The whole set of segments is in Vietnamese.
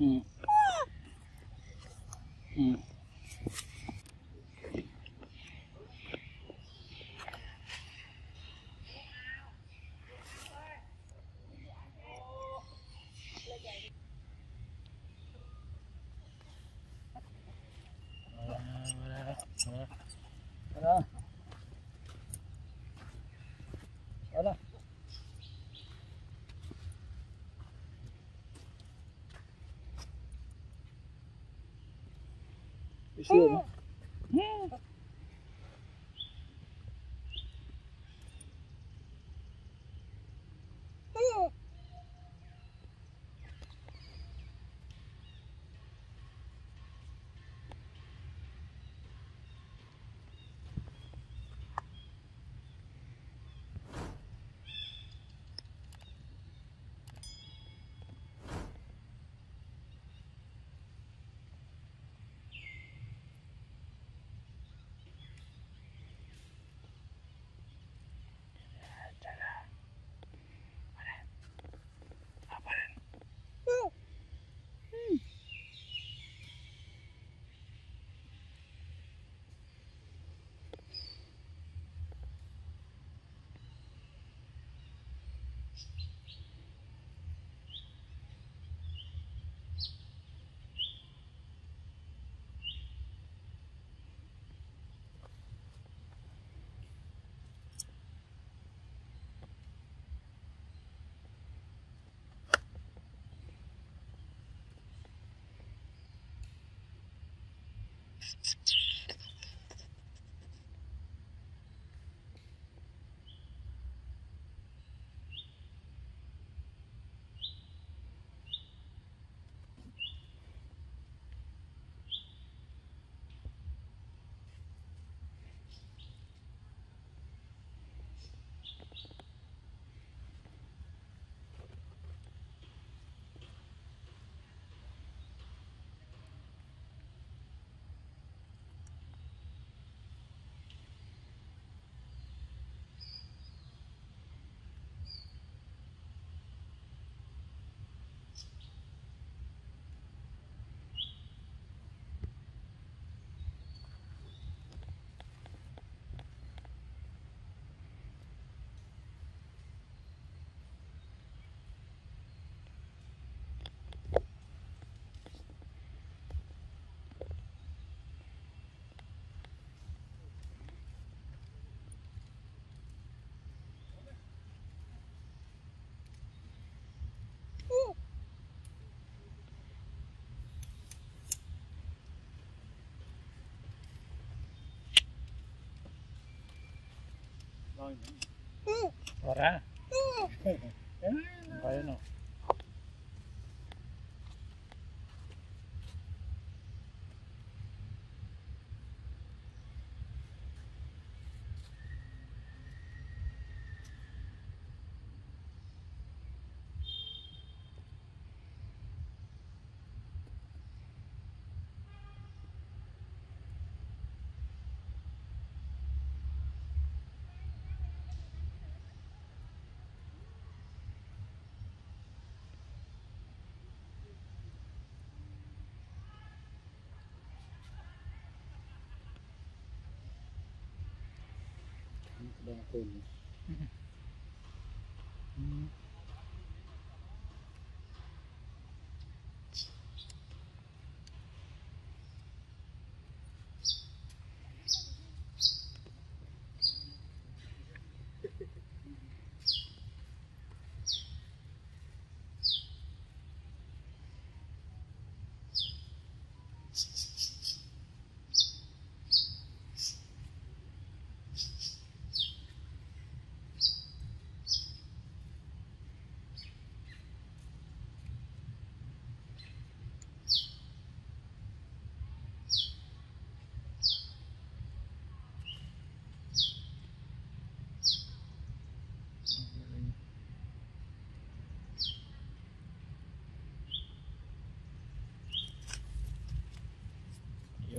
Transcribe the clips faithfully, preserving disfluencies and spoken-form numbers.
Mm. Mm. Sure. Yeah. Yeah. Ora? Não vai não. Đang quên.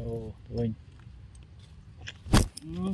Oh, doing. Mm.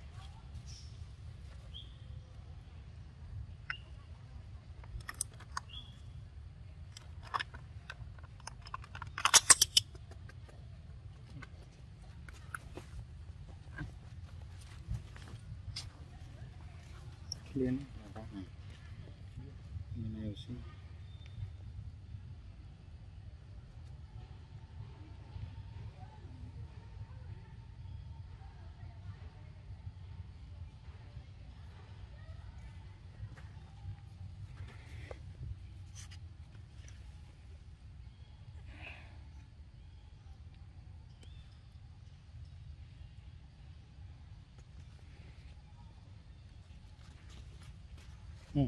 Liên là bác này mình này xin ừ.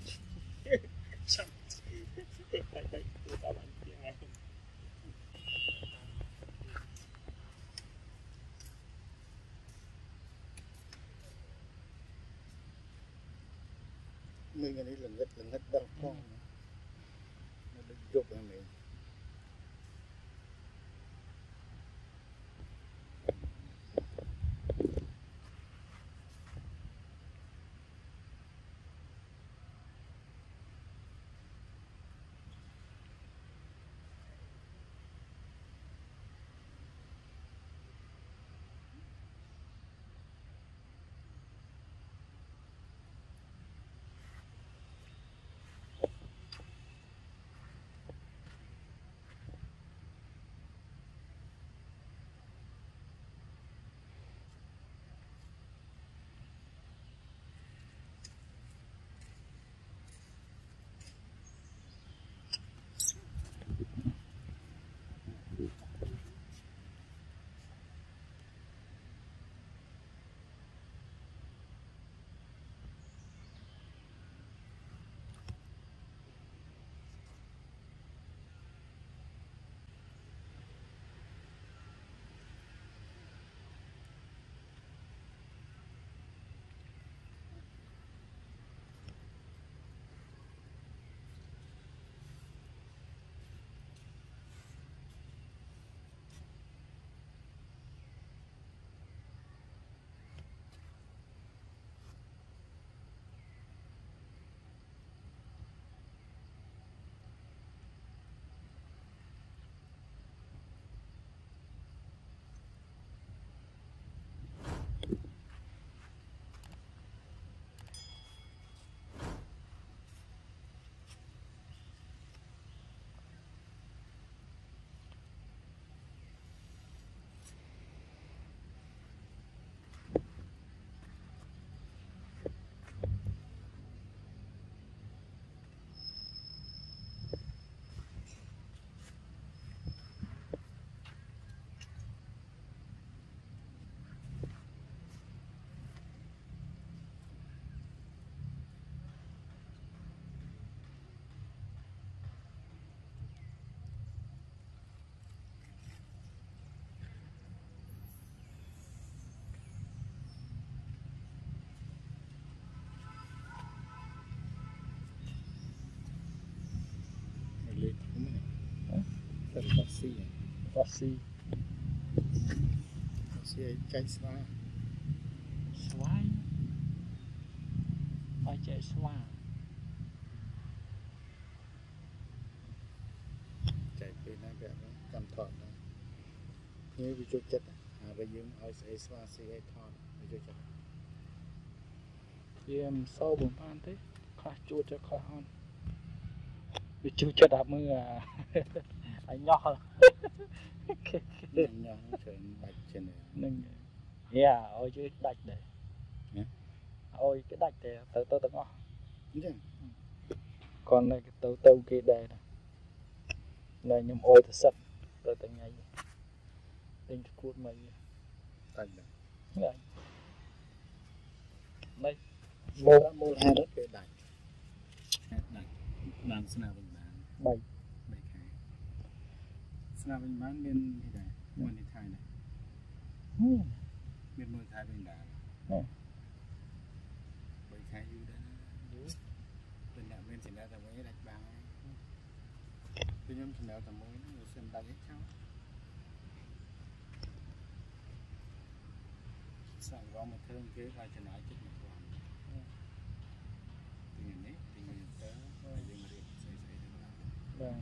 Mình cái này là ngất là ngất đau con nó đứt rục anh mình Fasih. Fasih ấy chạy xoa. Xoay. Phải chạy xoa. Chạy về này về này cầm thọt này. Như bị chụp chết. À bây giờ ấy ấy xoa xì ấy thọt. Bị chụp chết. Vì em sâu bụng phan thế. Khá chua cho khó hơn. Bị chụp chết đạp mưa à. Anh nhỏ hơn. Anh nhỏ nó trời bạch trên này. Yeah, ôi chứ đạch đấy. Ôi cái đạch này tớ tớ tớ ngọt. Còn này cái tớ tớ kia đây này. Này nhầm ôi tớ sập. Tớ tớ ngay. Tính cuốn mấy. Đạch đấy. Này. Mô ra mô ra rất cái đạch. Đạch. Làm sao nào bằng đàn. Bạch. Sao mình bán bên thì đấy, bên thì Thái này, bên bên Thái bên đá, bên Thái dưới đấy, bên đá bên thì đá tầm mấy đạch bàng, bên nhóm thì đá tầm mấy người xem đá hết cháu, sài gòn mà thương kế vai chân ái chết một quãng, từ ngày nấy từ ngày tới ngày riêng riêng xây xây được làm.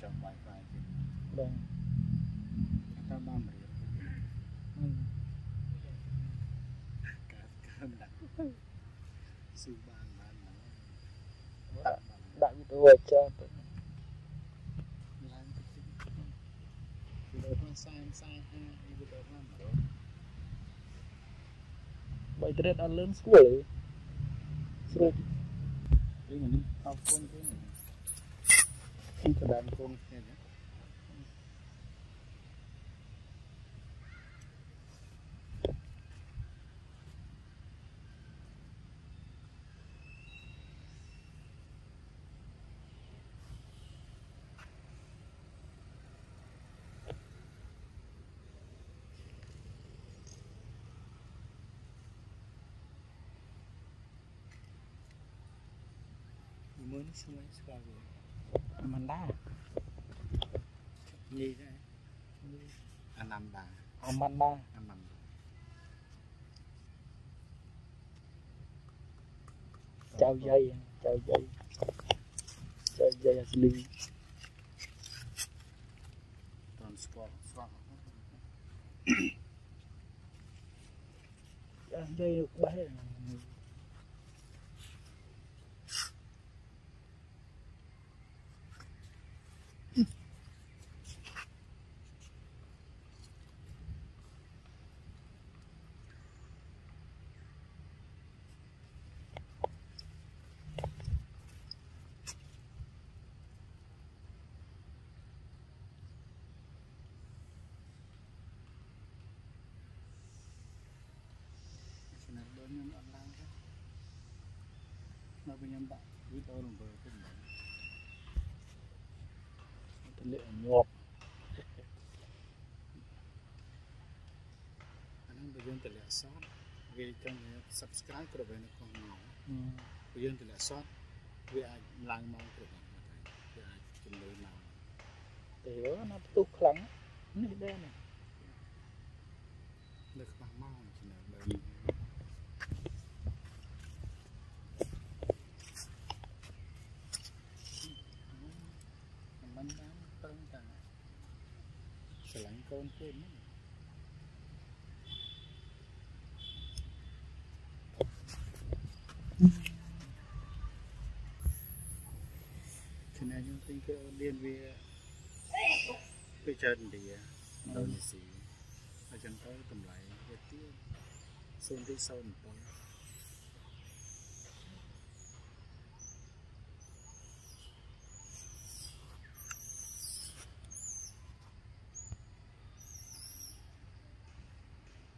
Trong vài vài thì vâng ta ba mươi cơm đặt sư ban ban đặt đặt đuôi cho tôi làm cái gì rồi con sai sai ha đi rồi làm rồi vậy thì đã lớn rồi rồi cái này tao không cái này kita dalam kongsi ni, mana semua sekali. Mình đá gì đấy anh làm đá anh làm đá anh làm chào dây chào dây chào dây là slim toàn squat squat dây được bấy nhưng anh đang khác nó bây giờ bạn với tôi đồng bờ cũng vậy thật liệu nhọt anh bây giờ thật liệu sót vì trong này subscribe của bạn nó còn nhỏ bây giờ thật liệu sót vì ai làng mong của bạn vì ai trình đối nào thì đó nó tốt lắm nó đi đây này được bằng mau chỉ là bởi con tên đấy. Thế này chúng tính cái liên về cái chân thì đâu là gì ở chân tới tầm lại về tiêu xôn tới sâu một con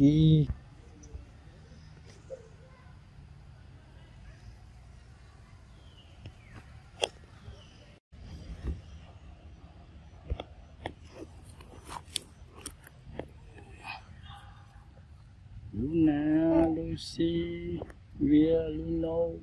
aqui. Luna, Lucy, Via, Luno.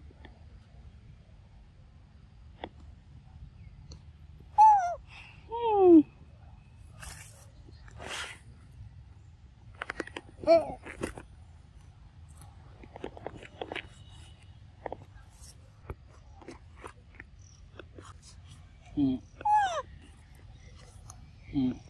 Hmm. Hmm.